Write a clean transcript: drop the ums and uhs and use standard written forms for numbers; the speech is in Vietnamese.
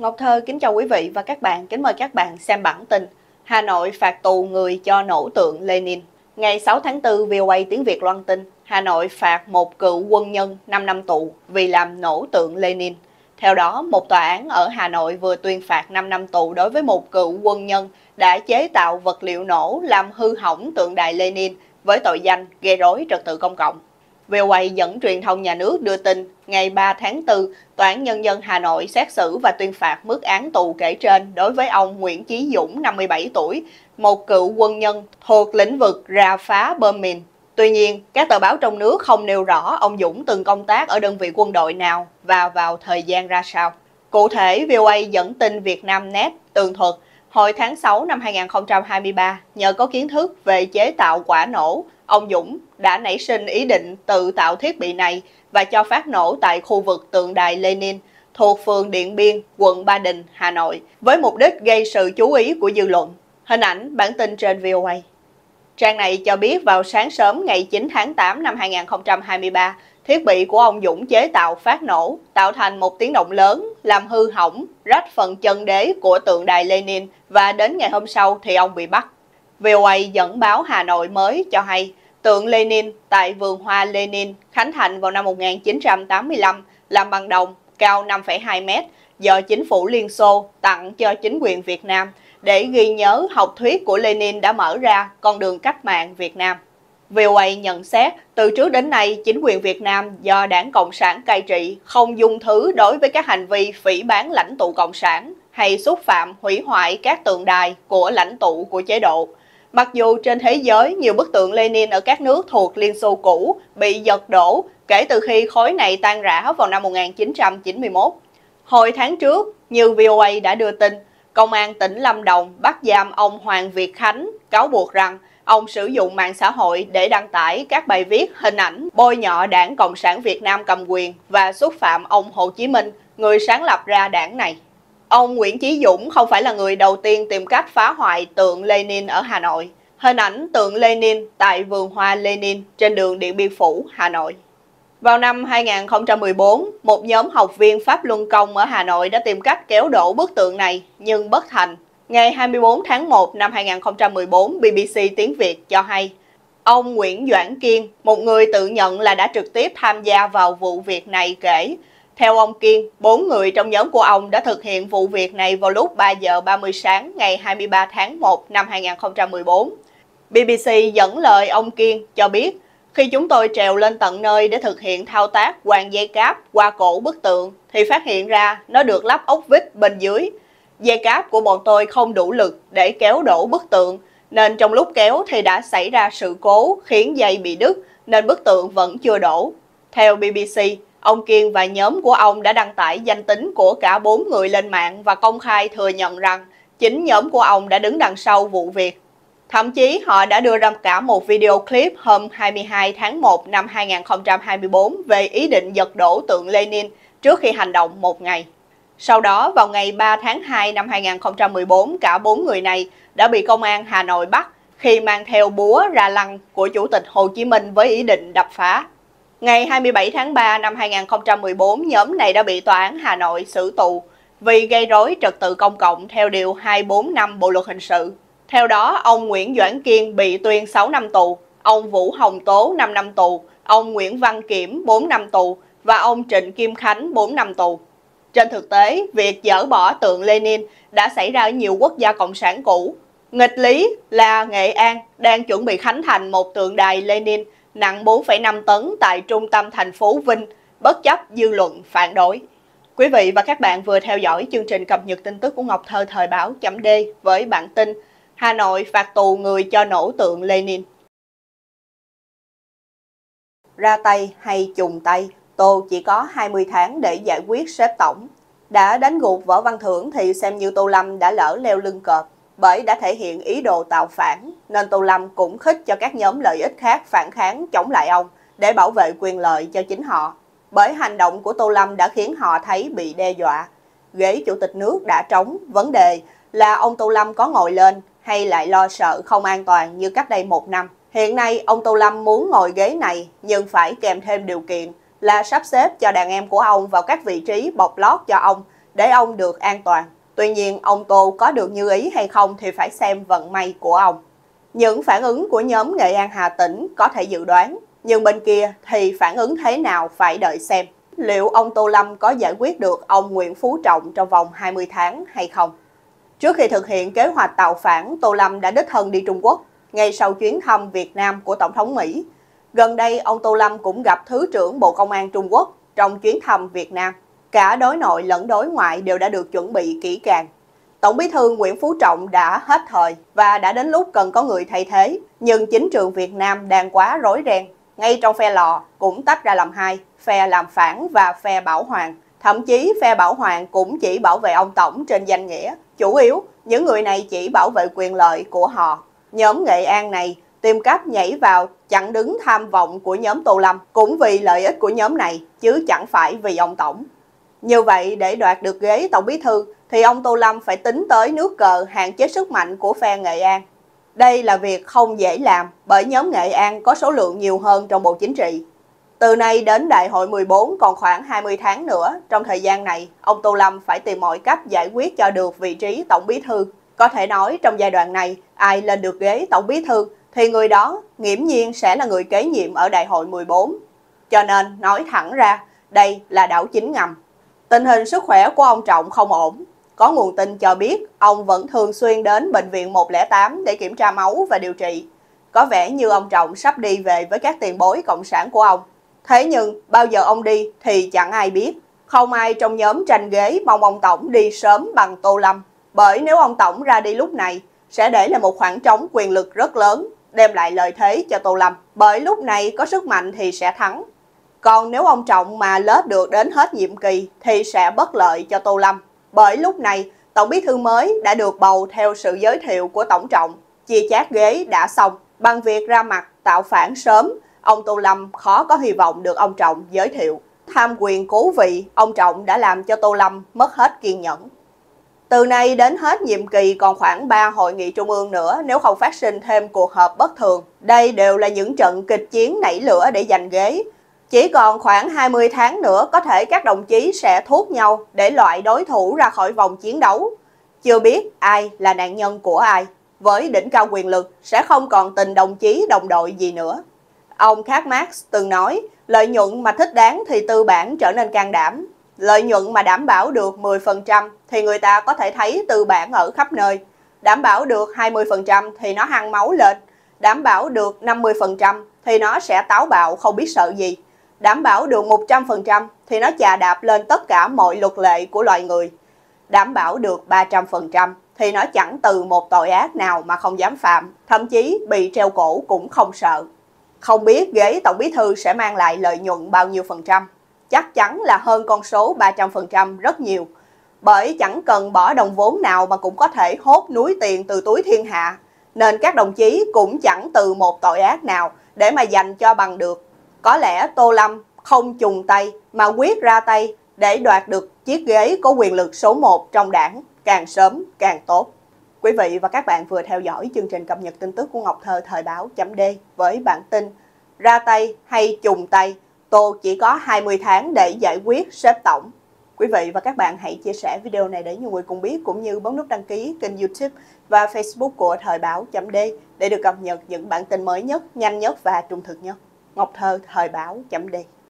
Ngọc Thơ kính chào quý vị và các bạn, kính mời các bạn xem bản tin Hà Nội phạt tù người cho nổ tượng Lenin. Ngày 6 tháng 4, VOA tiếng Việt loan tin Hà Nội phạt một cựu quân nhân 5 năm tù vì làm nổ tượng Lenin. Theo đó, một tòa án ở Hà Nội vừa tuyên phạt 5 năm tù đối với một cựu quân nhân đã chế tạo vật liệu nổ làm hư hỏng tượng đài Lenin với tội danh gây rối trật tự công cộng. VOA dẫn truyền thông nhà nước đưa tin, ngày 3 tháng 4, Tòa án Nhân dân Hà Nội xét xử và tuyên phạt mức án tù kể trên đối với ông Nguyễn Chí Dũng, 57 tuổi, một cựu quân nhân thuộc lĩnh vực rà phá bom mìn. Tuy nhiên, các tờ báo trong nước không nêu rõ ông Dũng từng công tác ở đơn vị quân đội nào và vào thời gian ra sao. Cụ thể, VOA dẫn tin Vietnamnet tường thuật, hồi tháng 6 năm 2023, nhờ có kiến thức về chế tạo quả nổ, ông Dũng đã nảy sinh ý định tự tạo thiết bị này và cho phát nổ tại khu vực tượng đài Lenin thuộc phường Điện Biên, quận Ba Đình, Hà Nội, với mục đích gây sự chú ý của dư luận. Hình ảnh bản tin trên VOA. Trang này cho biết vào sáng sớm ngày 9 tháng 8 năm 2023, thiết bị của ông Dũng chế tạo phát nổ, tạo thành một tiếng động lớn, làm hư hỏng, rách phần chân đế của tượng đài Lenin và đến ngày hôm sau thì ông bị bắt. VOA dẫn báo Hà Nội mới cho hay, tượng Lenin tại vườn hoa Lenin khánh thành vào năm 1985 làm bằng đồng, cao 5,2 m, do chính phủ Liên Xô tặng cho chính quyền Việt Nam để ghi nhớ học thuyết của Lenin đã mở ra con đường cách mạng Việt Nam. VOA nhận xét, từ trước đến nay, chính quyền Việt Nam do Đảng Cộng sản cai trị không dung thứ đối với các hành vi phỉ báng lãnh tụ Cộng sản hay xúc phạm hủy hoại các tượng đài của lãnh tụ của chế độ. Mặc dù trên thế giới, nhiều bức tượng Lenin ở các nước thuộc Liên Xô cũ bị giật đổ kể từ khi khối này tan rã vào năm 1991. Hồi tháng trước, như VOA đã đưa tin, Công an tỉnh Lâm Đồng bắt giam ông Hoàng Việt Khánh, cáo buộc rằng ông sử dụng mạng xã hội để đăng tải các bài viết, hình ảnh bôi nhọ Đảng Cộng sản Việt Nam cầm quyền và xúc phạm ông Hồ Chí Minh, người sáng lập ra đảng này. Ông Nguyễn Chí Dũng không phải là người đầu tiên tìm cách phá hoại tượng Lenin ở Hà Nội. Hình ảnh tượng Lenin tại vườn hoa Lenin trên đường Điện Biên Phủ, Hà Nội. Vào năm 2014, một nhóm học viên Pháp Luân Công ở Hà Nội đã tìm cách kéo đổ bức tượng này nhưng bất thành. Ngày 24 tháng 1 năm 2014, BBC tiếng Việt cho hay, ông Nguyễn Doãn Kiên, một người tự nhận là đã trực tiếp tham gia vào vụ việc này kể, theo ông Kiên, 4 người trong nhóm của ông đã thực hiện vụ việc này vào lúc 3 giờ 30 sáng ngày 23 tháng 1 năm 2014. BBC dẫn lời ông Kiên cho biết, khi chúng tôi trèo lên tận nơi để thực hiện thao tác quàng dây cáp qua cổ bức tượng thì phát hiện ra nó được lắp ốc vít bên dưới. Dây cáp của bọn tôi không đủ lực để kéo đổ bức tượng, nên trong lúc kéo thì đã xảy ra sự cố khiến dây bị đứt, nên bức tượng vẫn chưa đổ. Theo BBC, ông Kiên và nhóm của ông đã đăng tải danh tính của cả 4 người lên mạng và công khai thừa nhận rằng chính nhóm của ông đã đứng đằng sau vụ việc. Thậm chí họ đã đưa ra cả một video clip hôm 22 tháng 1 năm 2024 về ý định giật đổ tượng Lenin trước khi hành động một ngày. Sau đó, vào ngày 3 tháng 2 năm 2014, cả 4 người này đã bị công an Hà Nội bắt khi mang theo búa ra lăng của Chủ tịch Hồ Chí Minh với ý định đập phá. Ngày 27 tháng 3 năm 2014, nhóm này đã bị Tòa án Hà Nội xử tù vì gây rối trật tự công cộng theo Điều 245 Bộ Luật Hình sự. Theo đó, ông Nguyễn Doãn Kiên bị tuyên 6 năm tù, ông Vũ Hồng Tố 5 năm tù, ông Nguyễn Văn Kiểm 4 năm tù và ông Trịnh Kim Khánh 4 năm tù. Trên thực tế, việc dỡ bỏ tượng Lenin đã xảy ra ở nhiều quốc gia cộng sản cũ. Nghịch lý là Nghệ An đang chuẩn bị khánh thành một tượng đài Lenin nặng 4,5 tấn tại trung tâm thành phố Vinh, bất chấp dư luận phản đối. Quý vị và các bạn vừa theo dõi chương trình cập nhật tin tức của Ngọc Thơ thời báo .d với bản tin Hà Nội phạt tù người cho nổ tượng Lenin. Ra tay hay chùng tay, Tô chỉ có 20 tháng để giải quyết sếp tổng. Đã đánh gục Võ Văn Thưởng thì xem như Tô Lâm đã lỡ leo lưng cọp, bởi đã thể hiện ý đồ tạo phản, nên Tô Lâm cũng khích cho các nhóm lợi ích khác phản kháng chống lại ông để bảo vệ quyền lợi cho chính họ. Bởi hành động của Tô Lâm đã khiến họ thấy bị đe dọa. Ghế Chủ tịch nước đã trống, vấn đề là ông Tô Lâm có ngồi lên hay lại lo sợ không an toàn như cách đây một năm. Hiện nay, ông Tô Lâm muốn ngồi ghế này nhưng phải kèm thêm điều kiện là sắp xếp cho đàn em của ông vào các vị trí bọc lót cho ông, để ông được an toàn. Tuy nhiên, ông Tô có được như ý hay không thì phải xem vận may của ông. Những phản ứng của nhóm Nghệ An Hà Tĩnh có thể dự đoán, nhưng bên kia thì phản ứng thế nào phải đợi xem. Liệu ông Tô Lâm có giải quyết được ông Nguyễn Phú Trọng trong vòng 20 tháng hay không? Trước khi thực hiện kế hoạch tạo phản, Tô Lâm đã đích thân đi Trung Quốc, ngay sau chuyến thăm Việt Nam của Tổng thống Mỹ. Gần đây, ông Tô Lâm cũng gặp Thứ trưởng Bộ Công an Trung Quốc trong chuyến thăm Việt Nam. Cả đối nội lẫn đối ngoại đều đã được chuẩn bị kỹ càng. Tổng bí thư Nguyễn Phú Trọng đã hết thời và đã đến lúc cần có người thay thế. Nhưng chính trường Việt Nam đang quá rối ren. Ngay trong phe lọ cũng tách ra làm hai, phe làm phản và phe bảo hoàng. Thậm chí phe bảo hoàng cũng chỉ bảo vệ ông Tổng trên danh nghĩa. Chủ yếu, những người này chỉ bảo vệ quyền lợi của họ. Nhóm Nghệ An này tìm cách nhảy vào chặn đứng tham vọng của nhóm Tô Lâm cũng vì lợi ích của nhóm này chứ chẳng phải vì ông Tổng. Như vậy, để đoạt được ghế Tổng bí thư thì ông Tô Lâm phải tính tới nước cờ hạn chế sức mạnh của phe Nghệ An. Đây là việc không dễ làm bởi nhóm Nghệ An có số lượng nhiều hơn trong Bộ Chính trị. Từ nay đến Đại hội 14 còn khoảng 20 tháng nữa, trong thời gian này, ông Tô Lâm phải tìm mọi cách giải quyết cho được vị trí Tổng bí thư. Có thể nói trong giai đoạn này, ai lên được ghế Tổng bí thư thì người đó nghiễm nhiên sẽ là người kế nhiệm ở Đại hội 14. Cho nên, nói thẳng ra, đây là đảo chính ngầm. Tình hình sức khỏe của ông Trọng không ổn. Có nguồn tin cho biết ông vẫn thường xuyên đến bệnh viện 108 để kiểm tra máu và điều trị. Có vẻ như ông Trọng sắp đi về với các tiền bối cộng sản của ông. Thế nhưng bao giờ ông đi thì chẳng ai biết. Không ai trong nhóm tranh ghế mong ông Tổng đi sớm bằng Tô Lâm. Bởi nếu ông Tổng ra đi lúc này sẽ để lại một khoảng trống quyền lực rất lớn, đem lại lợi thế cho Tô Lâm. Bởi lúc này có sức mạnh thì sẽ thắng. Còn nếu ông Trọng mà lết được đến hết nhiệm kỳ thì sẽ bất lợi cho Tô Lâm. Bởi lúc này, Tổng bí thư mới đã được bầu theo sự giới thiệu của Tổng Trọng, chia chác ghế đã xong. Bằng việc ra mặt tạo phản sớm, ông Tô Lâm khó có hy vọng được ông Trọng giới thiệu. Tham quyền cố vị, ông Trọng đã làm cho Tô Lâm mất hết kiên nhẫn. Từ nay đến hết nhiệm kỳ còn khoảng 3 hội nghị trung ương nữa nếu không phát sinh thêm cuộc họp bất thường. Đây đều là những trận kịch chiến nảy lửa để giành ghế. Chỉ còn khoảng 20 tháng nữa có thể các đồng chí sẽ thuốc nhau để loại đối thủ ra khỏi vòng chiến đấu. Chưa biết ai là nạn nhân của ai. Với đỉnh cao quyền lực sẽ không còn tình đồng chí đồng đội gì nữa. Ông Karl Marx từng nói, lợi nhuận mà thích đáng thì tư bản trở nên can đảm. Lợi nhuận mà đảm bảo được 10% thì người ta có thể thấy tư bản ở khắp nơi. Đảm bảo được 20% thì nó hăng máu lên. Đảm bảo được 50% thì nó sẽ táo bạo không biết sợ gì. Đảm bảo được 100% thì nó chà đạp lên tất cả mọi luật lệ của loài người. Đảm bảo được 300% thì nó chẳng từ một tội ác nào mà không dám phạm, thậm chí bị treo cổ cũng không sợ. Không biết ghế Tổng bí thư sẽ mang lại lợi nhuận bao nhiêu phần trăm. Chắc chắn là hơn con số 300% rất nhiều. Bởi chẳng cần bỏ đồng vốn nào mà cũng có thể hốt núi tiền từ túi thiên hạ. Nên các đồng chí cũng chẳng từ một tội ác nào để mà dành cho bằng được. Có lẽ Tô Lâm không chùng tay mà quyết ra tay để đoạt được chiếc ghế có quyền lực số 1 trong đảng, càng sớm càng tốt. Quý vị và các bạn vừa theo dõi chương trình cập nhật tin tức của Ngọc Thơ thời báo.d với bản tin ra tay hay chùng tay, Tô chỉ có 20 tháng để giải quyết sếp tổng. Quý vị và các bạn hãy chia sẻ video này để nhiều người cùng biết, cũng như bấm nút đăng ký kênh YouTube và Facebook của thời báo.d để được cập nhật những bản tin mới nhất, nhanh nhất và trung thực nhất. Ngọc Thơ thời báo.d